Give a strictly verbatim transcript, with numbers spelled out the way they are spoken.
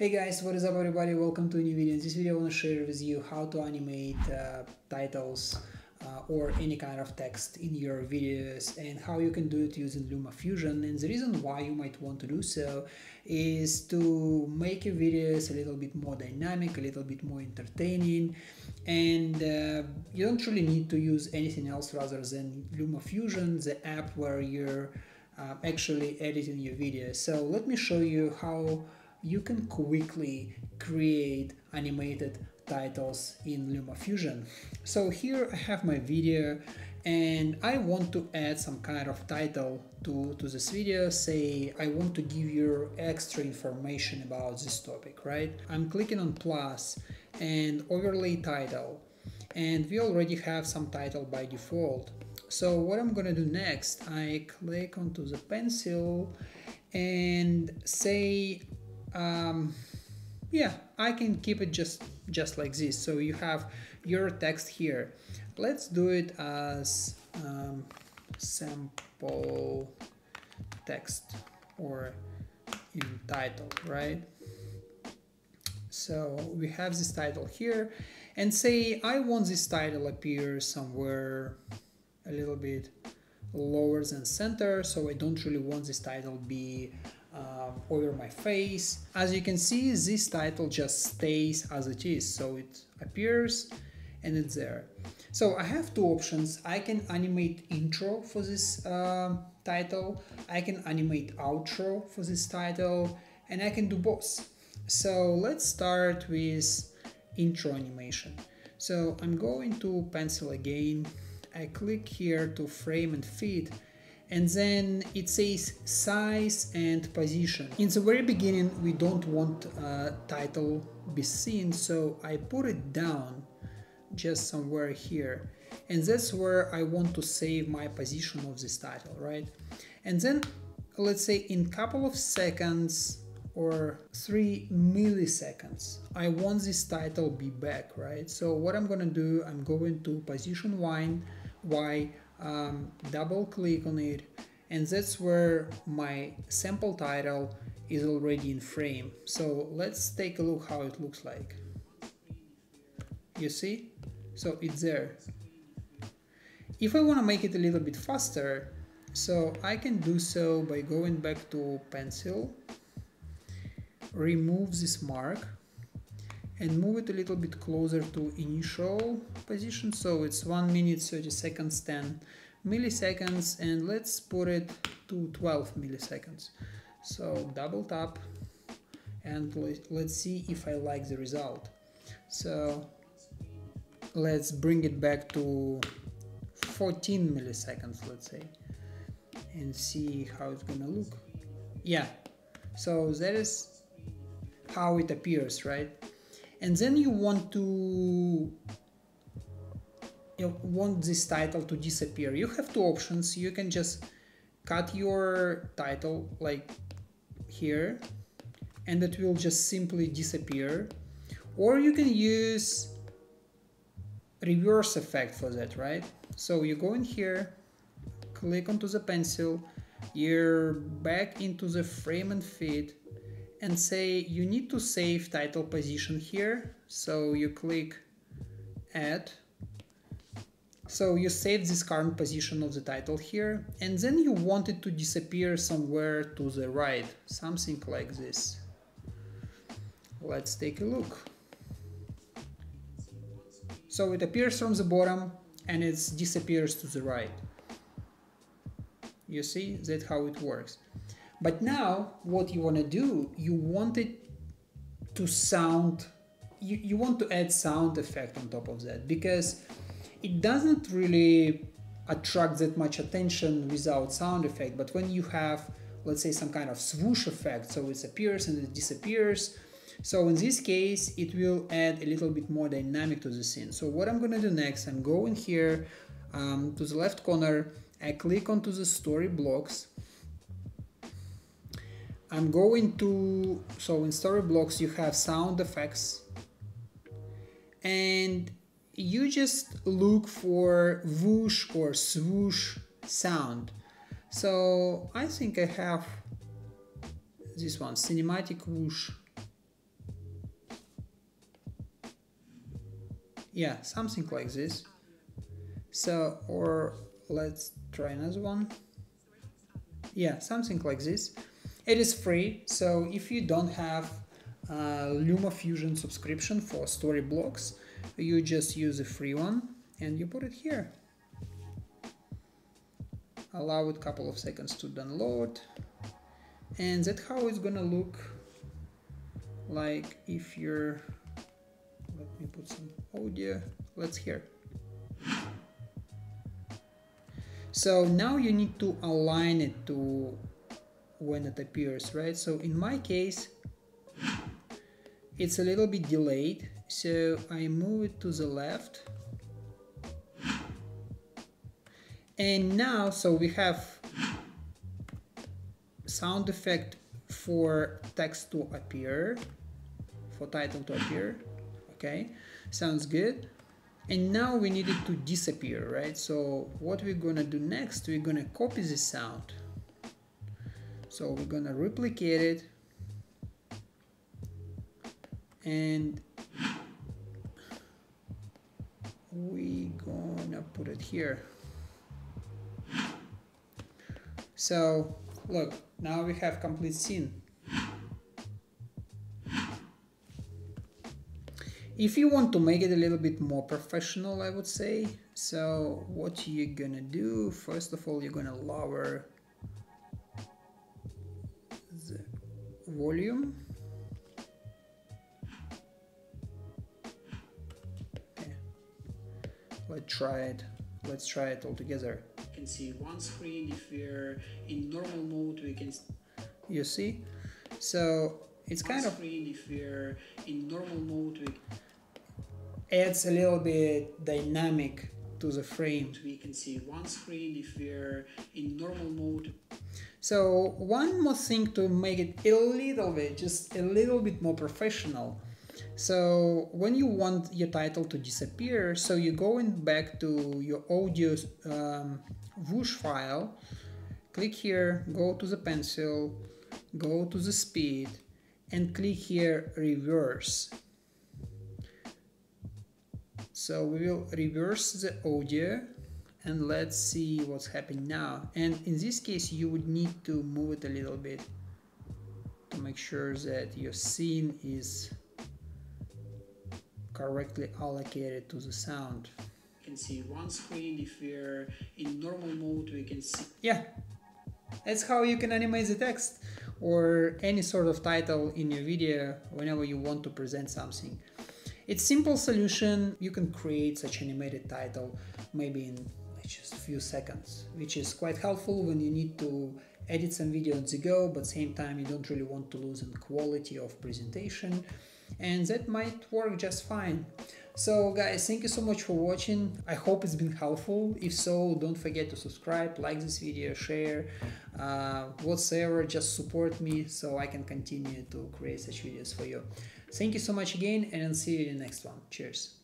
Hey guys, what is up everybody, welcome to a new video. In this video I want to share with you how to animate uh, titles uh, or any kind of text in your videos and how you can do it using LumaFusion. And the reason why you might want to do so is to make your videos a little bit more dynamic, a little bit more entertaining, and uh, you don't really need to use anything else rather than LumaFusion, the app where you're uh, actually editing your videos. So let me show you how you can quickly create animated titles in LumaFusion. So here I have my video and I want to add some kind of title to, to this video. Say I want to give you extra information about this topic, right? I'm clicking on plus and overlay title, and we already have some title by default. So what I'm gonna do next, I click onto the pencil and say um yeah, I can keep it just just like this. So you have your text here. Let's do it as um, sample text or in title, right? So we have this title here, and say I want this title appear somewhere a little bit lower than center, so I don't really want this title be Uh, over my face. As you can see, this title just stays as it is, so it appears and it's there. So I have two options. I can animate intro for this uh, title, I can animate outro for this title, and I can do both. So let's start with intro animation. So I'm going to pencil again, I click here to frame and fit, and then it says size and position. In the very beginning we don't want uh, title be seen, so I put it down just somewhere here, and that's where I want to save my position of this title, right? And then let's say in a couple of seconds or three milliseconds I want this title be back, right? So what I'm gonna do, I'm going to position Y, Y Um, double click on it, and that's where my sample title is already in frame. So let's take a look how it looks like. You see? So it's there. If I want to make it a little bit faster, so I can do so by going back to pencil, remove this mark and move it a little bit closer to initial position. So it's one minute, thirty seconds, ten milliseconds, and let's put it to twelve milliseconds. So double tap and let's see if I like the result. So let's bring it back to fourteen milliseconds, let's say, and see how it's gonna look. Yeah, so that is how it appears, right? And then you want to you want this title to disappear. You have two options. You can just cut your title like here and it will just simply disappear, or you can use reverse effect for that, right? So you go in here, click onto the pencil, you're back into the frame and fit, and say you need to save title position here. So you click add. So you save this current position of the title here, and then you want it to disappear somewhere to the right, something like this. Let's take a look. So it appears from the bottom and it disappears to the right. You see, that's how it works. But now what you want to do, you want it to sound, you, you want to add sound effect on top of that, because it doesn't really attract that much attention without sound effect. But when you have, let's say, some kind of swoosh effect, so it appears and it disappears. So in this case, it will add a little bit more dynamic to the scene. So what I'm going to do next, I'm going here um, to the left corner, I click onto the Storyblocks. I'm going to, so in Storyblocks you have sound effects, and you just look for whoosh or swoosh sound. So I think I have this one, cinematic whoosh. yeah, something like this. So, or let's try another one. Yeah, something like this. It is free, so if you don't have uh, LumaFusion subscription for Storyblocks, you just use a free one and you put it here. Allow it a couple of seconds to download, and that's how it's gonna look like if you're... Let me put some audio, let's hear. So now you need to align it to when it appears, right? So in my case, it's a little bit delayed, so I move it to the left. And now, so we have sound effect for text to appear, for title to appear, okay, sounds good. And now we need it to disappear, right? So what we're gonna do next, we're gonna copy this sound. So we're gonna replicate it and we're gonna put it here. So, look, now we have complete scene. If you want to make it a little bit more professional, I would say, so what you're gonna do, first of all, you're gonna lower the volume. Okay. Let's try it, let's try it all together. Can see one screen. If we're in normal mode, we can, you see, so it's kind of screen. If we're in normal mode, we adds a little bit dynamic to the frame. We can see one screen if we're in normal mode. So one more thing to make it a little bit, just a little bit more professional. So when you want your title to disappear, so you're going back to your audio um, whoosh file, click here, go to the pencil, go to the speed, and click here reverse. So we will reverse the audio and let's see what's happening now. And in this case, you would need to move it a little bit to make sure that your scene is correctly allocated to the sound. You can see one screen. If we're in normal mode, we can see. Yeah, that's how you can animate the text or any sort of title in your video whenever you want to present something. It's a simple solution. You can create such animated title maybe in just a few seconds, which is quite helpful when you need to edit some video on the go, but same time you don't really want to lose in quality of presentation. And that might work just fine. So guys, thank you so much for watching. I hope it's been helpful. If so, don't forget to subscribe, like this video, share, uh, whatsoever, just support me so I can continue to create such videos for you. Thank you so much again and I'll see you in the next one. Cheers.